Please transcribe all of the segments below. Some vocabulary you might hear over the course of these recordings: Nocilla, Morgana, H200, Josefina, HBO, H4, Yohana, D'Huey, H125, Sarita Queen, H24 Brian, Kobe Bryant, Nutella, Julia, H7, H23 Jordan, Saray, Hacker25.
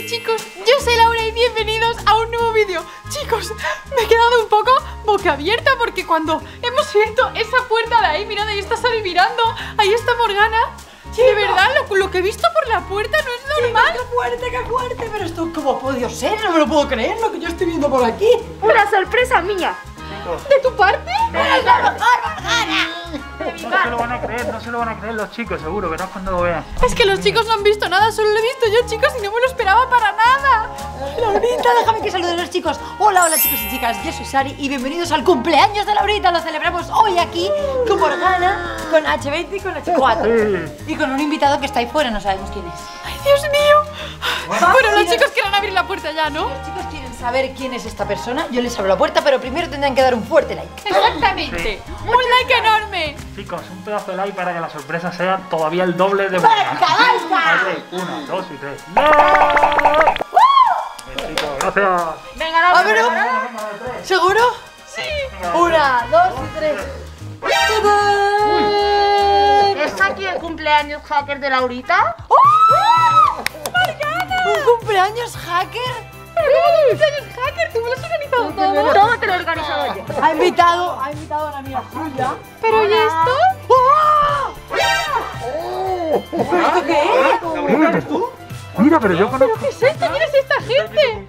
noches, chicos, yo soy Laura y bienvenidos a un nuevo vídeo. Chicos, me he quedado un poco boquiabierta porque cuando hemos abierto esa puerta de ahí, mirad, ahí está Sari mirando, ahí está Morgana. Chico. De verdad, lo que he visto por la puerta no es normal. Chico, ¡qué fuerte! Pero esto, ¿cómo ha podido ser? No me lo puedo creer, lo que yo estoy viendo por aquí. Una sorpresa mía. ¿De tu parte? No se lo van a creer, los chicos, seguro, verás cuando lo vean. Es que los chicos no han visto nada, solo lo he visto yo, chicos, y no me lo esperaba para nada. Laurita, déjame que salude a los chicos. Hola, hola chicos y chicas, yo soy Sari y bienvenidos al cumpleaños de Laurita. Lo celebramos hoy aquí con Morgana, con H20 y con H4. Y con un invitado que está ahí fuera, no sabemos quién es. ¡Ay, Dios mío! Bueno, los chicos quieren abrir la puerta ya, ¿no? Los chicos quieren saber quién es esta persona. Yo les abro la puerta, pero primero tendrán que dar un fuerte like. Exactamente, sí. Un like enorme. Chicos, un pedazo de like para que la sorpresa sea todavía el doble de buena. Vale, 1, 2 y 3. ¡No! Chicos, gracias. Venga, la primera. ¿Seguro? Sí. 1, 2 y 3. ¿Es aquí el cumpleaños hacker de Laurita? ¡Oh! ¡Morgana! ¿Un cumpleaños hacker? Hacker, tú me lo has organizado todo. Todo te lo he organizado yo. Ha invitado a la amiga Julia. Pero ¿y esto? ¿Pero esto qué es? ¿Tú? Mira, pero yo conozco. ¿Pero qué es esto? ¿Quién es esta gente?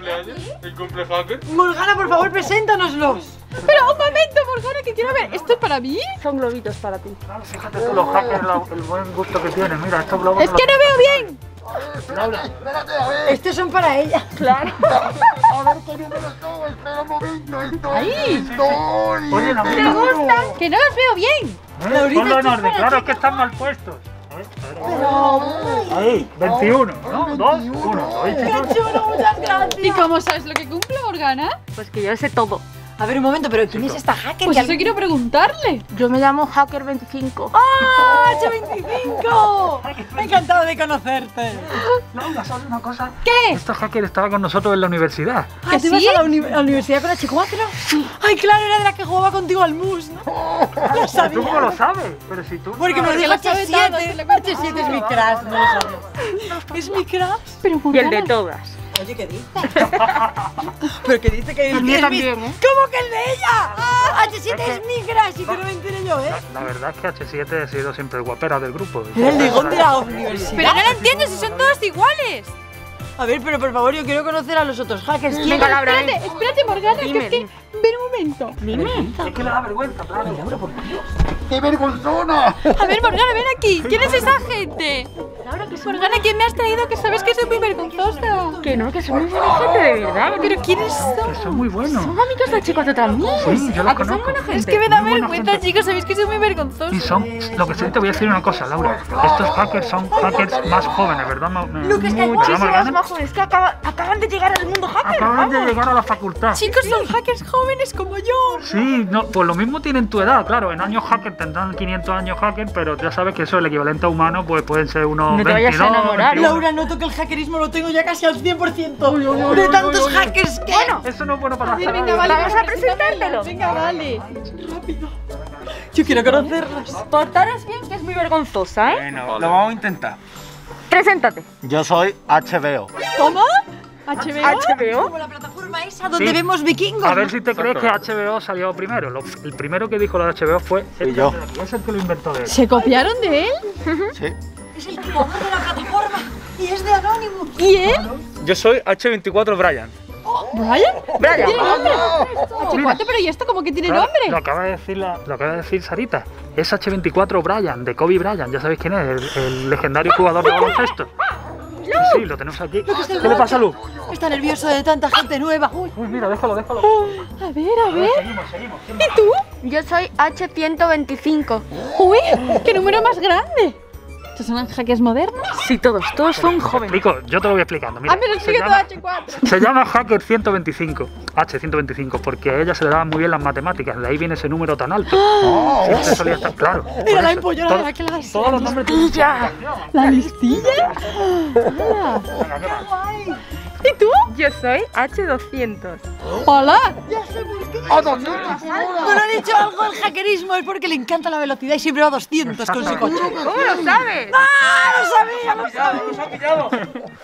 ¿El cumple hacker? Morgana, por favor, preséntanoslos. Pero un momento, Morgana, que quiero ver. ¿Esto es para mí? Son globitos para ti. Claro, fíjate tú los hackers, el buen gusto que tienen. Mira, estos globos. Es que no veo bien. Espérate, a ver. Estos son para ella, claro. A ver qué número estoy, espera un momento. Ahí estoy. Oye, no, ¿te gustan? Que no los veo bien. Ponlo en orden, claro, es que están mal puestos. Ahí, 21, ¿no? 2, 1. ¡Qué chulo, muchas gracias! ¿Y cómo sabes lo que cumple, Morgana? Pues que yo sé todo. A ver, un momento, pero ¿quién es esta hacker? Pues eso quiero preguntarle. Yo me llamo Hacker25. ¡Ah, H25! Me ha encantado de conocerte. No, ¿sabes una cosa? ¿Qué? Esta hacker estaba con nosotros en la universidad. ¿Ah, sí? ¿Tú ibas a la universidad con H4? Sí. Ay, claro, era de la que jugaba contigo al mus, ¿no? Lo sabía. ¿Tú cómo lo sabes? Pero si tú... Porque me dijo H7. H7 es mi crush, no lo sabes. ¿Es mi crush? Pero y el de todas. Oye, ¿qué dice? ¿Pero qué dice? Que el mío también, ¿eh? ¿Cómo que el de ella? Ah, H7 es mi crush, y que no me enteré yo, ¿eh? La verdad es que H7 ha sido siempre el guapera del grupo. Era el ligón de la universidad. Pero no lo entiendo, si son todos iguales. A ver, pero por favor, yo quiero conocer a los otros hackers. Venga, Laura, ven. Espérate, Morgana, que es que... Ven un momento. Dime. Es que me da vergüenza, claro. Laura, por Dios. ¡Qué vergonzona! A ver, Morgana, ven aquí. ¿Quién es esa gente? Laura, que es Morgana, ¿quién me has traído? Que sabes que soy muy vergonzosa. Que no, que soy muy buena gente, de verdad. ¿Pero quiénes son? Que son muy buenos. Son amigos de Chicos de también. Sí, yo los conozco. Es que me da vergüenza, chicos, sabéis que soy muy vergonzosa. Y son, lo que sí te voy a decir una cosa, Laura. Estos hackers son hackers más jóvenes, ¿verdad? Muchísimos más jóvenes, que acaban de llegar al mundo hacker. Acaban de llegar a la facultad. Chicos, son hackers jóvenes como yo. Sí, pues lo mismo tienen tu edad, claro. En años hacker tendrán 500 años hacker, pero ya sabes que eso, el equivalente a humano, pues pueden ser unos... No te vayas a enamorar. Laura, noto que el hackerismo lo tengo ya casi al 100%. De tantos hackers que... Bueno, eso no es bueno para hacer. Venga, vale, vamos a presentártelo. Venga, vale. Rápido. Yo quiero conocerlos. Portaros bien, que es muy vergonzosa, ¿eh? Bueno, lo vamos a intentar. Preséntate. Yo soy HBO. ¿Cómo? HBO. Como la plataforma esa donde vemos vikingos. A ver si te crees que HBO salió primero. El primero que dijo lo de HBO fue yo. Es el que lo inventó de él. ¿Se copiaron de él? Sí. Es el que montó la plataforma y es de Anonymous. ¿Y él? Yo soy H24 Brian. ¿Brian? ¿Tiene nombre? H24, pero ¿y esto como que tiene nombre? Lo acaba de decir, Sarita. Es H24 Brian, de Kobe Bryant. Ya sabéis quién es, el legendario jugador de baloncesto. Sí, lo tenemos aquí. ¿Qué le pasa a Lu? Está nervioso de tanta gente nueva. Uy, mira, déjalo. A ver, a ver. Seguimos. ¿Y tú? Yo soy H125. Uy, qué número más grande. ¿Estos son hackers modernos? Sí, todos son jóvenes. Yo te lo voy explicando. Mira, pero sigue todo H4. Se llama Hacker 125, H125, porque a ella se le daban muy bien las matemáticas, de ahí viene ese número tan alto. Siempre solía estar claro. Mira la empollona de la que le das. Todos los nombres. ¿La listilla? ¡Qué guay! ¿Y tú? Yo soy H200. ¡Hola! ¡Ya sé por qué! ¡A 200! Bueno, ha dicho algo el hackerismo, es porque le encanta la velocidad y siempre va a 200 con su coche. ¿Cómo lo sabes? ¡Ah, lo sabía! ¡Lo sabía! ¡Lo sabía!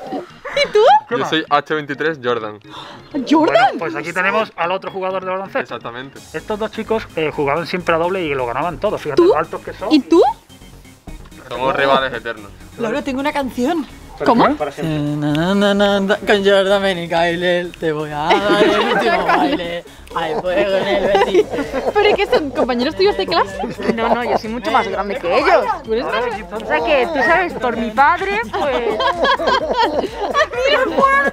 ¿Y tú? Yo soy H23 Jordan. ¿Jordan? Bueno, pues aquí tenemos al otro jugador de baloncesto. Exactamente. Estos dos chicos jugaban siempre a doble y lo ganaban todos. Fíjate lo altos que son. ¿Y tú? Somos rivales eternos. Laura, tengo una canción. ¿Cómo? Con Jordan, ven y Kyle, te voy a dar el último baile. Al fuego en el vestido. ¿Pero qué son compañeros tuyos de clase? No, no, yo soy mucho más grande que ellos. ¿Tú eres más? O sea que tú sabes, por mi padre, pues. ¡Mira!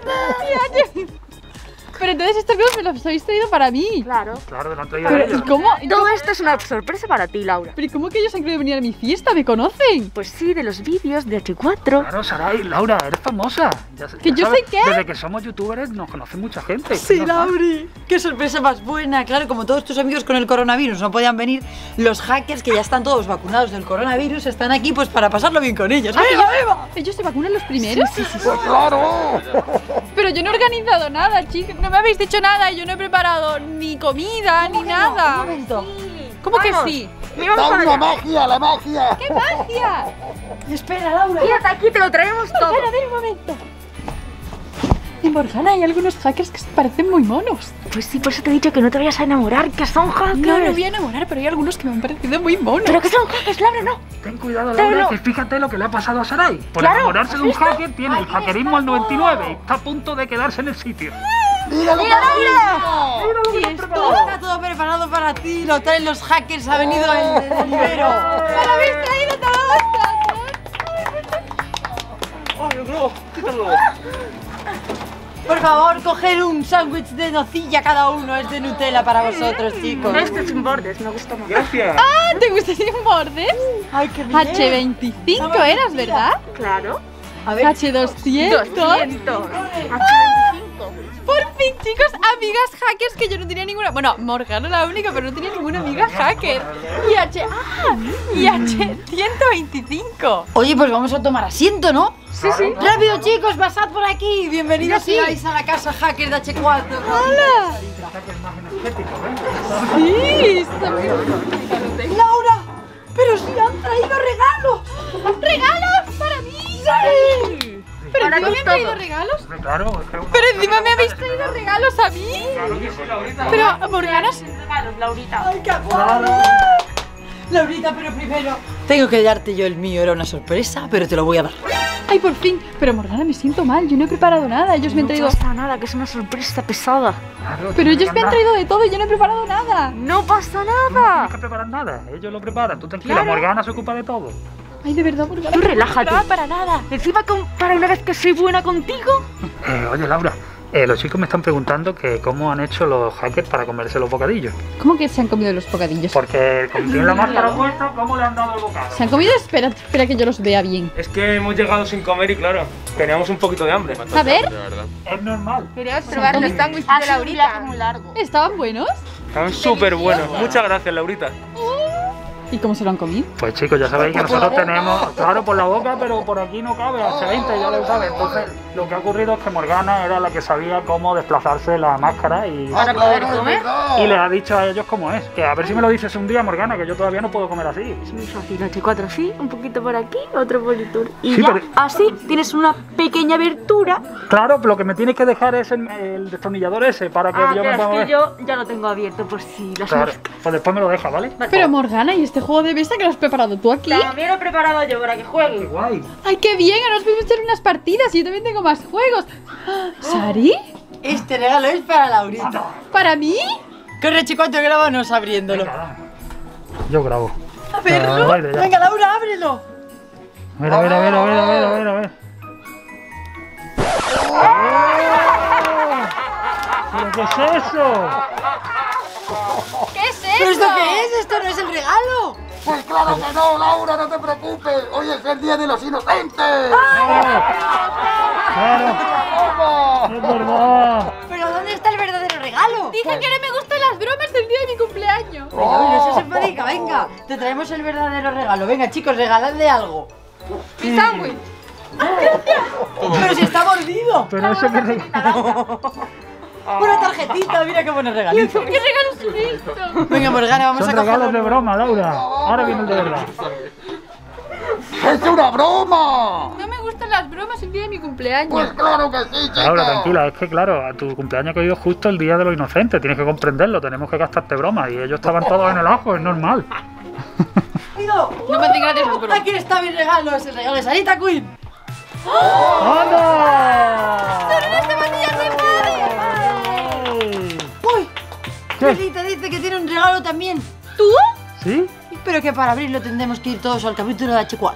Pero entonces estos videos me los habéis traído para mí. Claro. Claro, no te lo he traído. ¿Y cómo? Todo esto es una sorpresa para ti, Laura. ¿Pero cómo que ellos han querido venir a mi fiesta? ¿Me conocen? Pues sí, de los vídeos de H4. Claro, Saray, Laura, eres famosa. ¿Que yo sé qué? Desde que somos youtubers nos conoce mucha gente. Sí, Lauri. Qué sorpresa más buena. Claro, como todos tus amigos con el coronavirus no podían venir, los hackers que ya están todos vacunados del coronavirus están aquí pues para pasarlo bien con ellos. ¡Viva, viva! ¿Ellos se vacunan los primeros? Sí, sí, sí. ¡Claro! Pero yo no he organizado nada, chicos. No me habéis dicho nada, yo no he preparado ni comida, ni nada. Un momento. ¿Cómo que sí? ¡La magia, la magia! ¡Qué magia! Espera, Laura. Fíjate aquí, te lo traemos todo. Espera, a ver un momento. En Morgana hay algunos hackers que se parecen muy monos. Pues sí, por eso te he dicho que no te vayas a enamorar, que son hackers. No, no voy a enamorar, pero hay algunos que me han parecido muy monos. Pero que son hackers, Laura, no. Ten cuidado, Laura, que fíjate lo que le ha pasado a Saray. Por enamorarse de un hacker tiene el hackerismo al 99 y está a punto de quedarse en el sitio. ¡Míralo, mira! Está todo preparado para ti, lo traen los hackers, ha venido el delibero. ¡Me lo habéis traído todos! Por favor, coger un sándwich de nocilla cada uno, es de Nutella para vosotros, chicos. Este sin bordes, me gusta más. Gracias. ¡Ah! ¿Te gusta sin bordes? ¡Ay, qué bien! H25 eras, ¿verdad? Claro. A ver, H200. Por fin, chicos, amigas hackers, que yo no tenía ninguna. Bueno, Morgana era la única, pero no tenía ninguna amiga hacker. Y H125. Oye, pues vamos a tomar asiento, ¿no? Sí, sí. Rápido, chicos, pasad por aquí. Bienvenidos seáis a la casa hacker de H4. ¡Hola! Sí, está muy bonito. Laura, pero si han traído regalos. ¡Regalos para mí! ¡Sí! ¿Pero encima me habéis traído regalos? Claro, pero encima me habéis traído regalos a mí. Claro que sí, Laurita. Pero, Morgana, sin regalos, Laurita. ¡Ay, qué guapo! Laurita, pero primero tengo que darte yo el mío, era una sorpresa, pero te lo voy a dar. ¡Ay, por fin! Pero, Morgana, me siento mal, yo no he preparado nada, ellos me han traído... No pasa nada, que es una sorpresa pesada. Claro, pero ellos me han traído de todo y yo no he preparado nada. ¡No pasa nada! No tienes que preparar nada, ellos lo preparan, tú tranquila, claro. Morgana se ocupa de todo. Ay, de verdad, Morgana. Tú relájate. No para nada. Encima, para una vez que soy buena contigo. Oye, Laura, los chicos me están preguntando que cómo han hecho los hackers para comerse los bocadillos. ¿Cómo que se han comido los bocadillos? Porque como tienen la máscara puesta, ¿cómo le han dado el bocado? ¿Se han comido? Espera, espera que yo los vea bien. Es que hemos llegado sin comer y claro, teníamos un poquito de hambre. A ver. Es normal. Queríamos probar los sándwiches de Laurita. ¿Estaban buenos? Estaban súper buenos. Muchas gracias, Laurita. ¿Y cómo se lo han comido? Pues chicos, ya sabéis que nosotros tenemos, claro, por la boca, pero por aquí no cabe, hace 20, ya lo sabes. Entonces, lo que ha ocurrido es que Morgana era la que sabía cómo desplazarse la máscara y... Para poder comer. Y les ha dicho a ellos cómo es, que a ver si me lo dices un día, Morgana, que yo todavía no puedo comer así. Es muy fácil, H4 así, un poquito por aquí, otro por aquí. Y sí, ya, pero... así tienes una pequeña abertura. Claro, pero lo que me tienes que dejar es el destornillador ese, para que yo me ponga... yo ya lo tengo abierto, por si las máscaras. Pues después me lo deja, ¿vale? Pero Morgana, ¿y este juego de mesa que lo has preparado tú aquí? También lo he preparado yo para que juegue. ¡Qué guay! ¡Ay, qué bien! Ahora os voy a echar unas partidas y yo también tengo más juegos. ¿Sari? Este regalo es para Laurita. ¿Para mí? Corre, chico, te grabamos abriéndolo. Venga, yo grabo. A verlo. Venga, Laura, ábrelo. Mira, mira, mira, mira, mira, mira. ¿Pero qué es eso? ¿Qué es esto? ¿Pero esto qué es? ¿Esto no es el regalo? Pues claro que no, Laura, no te preocupes. Hoy es el Día de los Inocentes. ¡Claro! ¡Es verdad! ¿Pero dónde está el verdadero regalo? Dije que no me gustan las bromas del día de mi cumpleaños. Venga, no se enfadica, venga. Te traemos el verdadero regalo. Venga, chicos, regaladle algo. ¡Mi sándwich! ¡Pero si está mordido! ¡Pero eso me regalo! Una tarjetita, mira qué buenos regalos. ¿Qué regalos son estos? Venga, Morgana, vamos a coger. Son regalos de broma, Laura. Ahora viene el de verdad. ¡Es una broma! No me gusta. gustan las bromas el día de mi cumpleaños. Pues claro que sí, chico. Laura, tranquila, es que claro, a tu cumpleaños ha caído justo el día de los inocentes. Tienes que comprenderlo, tenemos que gastarte bromas. Y ellos estaban todos en el ajo, es normal. No me digas eso, pero... Aquí está mi regalo, es el regalo de Sarita Queen. ¡Hola! ¡Son unas zapatillas de madre! ¡Uy! Sarita dice que tiene un regalo también. ¿Tú? ¿Sí? Pero que para abrirlo tendremos que ir todos al capítulo de H4.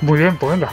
Muy bien, pues venga.